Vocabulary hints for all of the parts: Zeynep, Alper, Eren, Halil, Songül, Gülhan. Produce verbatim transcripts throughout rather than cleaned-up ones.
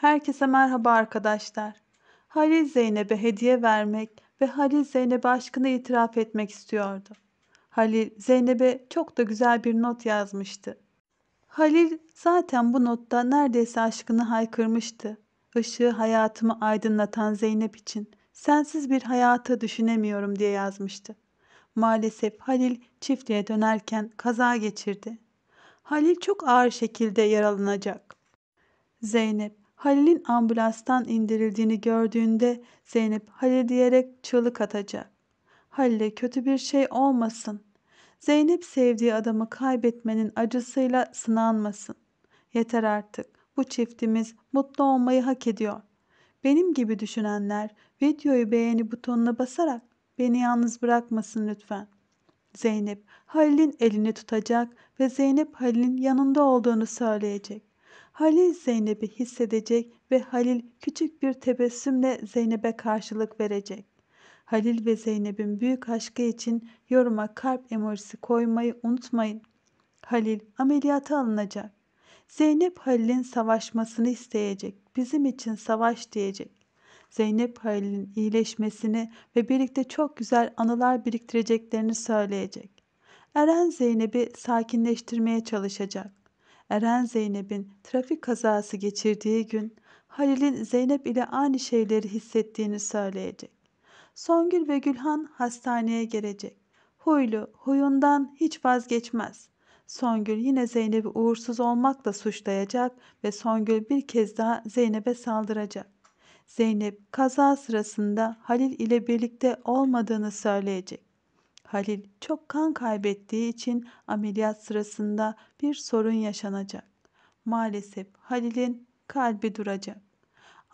Herkese merhaba arkadaşlar. Halil Zeynep'e hediye vermek ve Halil Zeynep'e aşkını itiraf etmek istiyordu. Halil Zeynep'e çok da güzel bir not yazmıştı. Halil zaten bu notta neredeyse aşkını haykırmıştı. Işığı hayatımı aydınlatan Zeynep için sensiz bir hayatı düşünemiyorum diye yazmıştı. Maalesef Halil çiftliğe dönerken kaza geçirdi. Halil çok ağır şekilde yaralanacak. Zeynep, Halil'in ambulanstan indirildiğini gördüğünde Zeynep Halil diyerek çığlık atacak. Halil'e kötü bir şey olmasın. Zeynep sevdiği adamı kaybetmenin acısıyla sınanmasın. Yeter artık. Bu çiftimiz mutlu olmayı hak ediyor. Benim gibi düşünenler videoyu beğeni butonuna basarak beni yalnız bırakmasın lütfen. Zeynep Halil'in elini tutacak ve Zeynep Halil'in yanında olduğunu söyleyecek. Halil Zeynep'i hissedecek ve Halil küçük bir tebessümle Zeynep'e karşılık verecek. Halil ve Zeynep'in büyük aşkı için yoruma kalp emojisi koymayı unutmayın. Halil ameliyata alınacak. Zeynep Halil'in savaşmasını isteyecek. Bizim için savaş diyecek. Zeynep Halil'in iyileşmesini ve birlikte çok güzel anılar biriktireceklerini söyleyecek. Eren Zeynep'i sakinleştirmeye çalışacak. Eren Zeynep'in trafik kazası geçirdiği gün Halil'in Zeynep ile aynı şeyleri hissettiğini söyleyecek. Songül ve Gülhan hastaneye gelecek. Huylu huyundan hiç vazgeçmez. Songül yine Zeynep'i uğursuz olmakla suçlayacak ve Songül bir kez daha Zeynep'e saldıracak. Zeynep kaza sırasında Halil ile birlikte olmadığını söyleyecek. Halil çok kan kaybettiği için ameliyat sırasında bir sorun yaşanacak. Maalesef Halil'in kalbi duracak.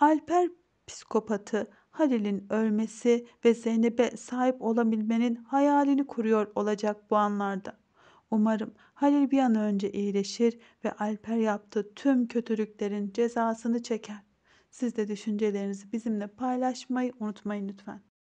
Alper psikopatı Halil'in ölmesi ve Zeynep'e sahip olabilmenin hayalini kuruyor olacak bu anlarda. Umarım Halil bir an önce iyileşir ve Alper yaptığı tüm kötülüklerin cezasını çeker. Siz de düşüncelerinizi bizimle paylaşmayı unutmayın lütfen.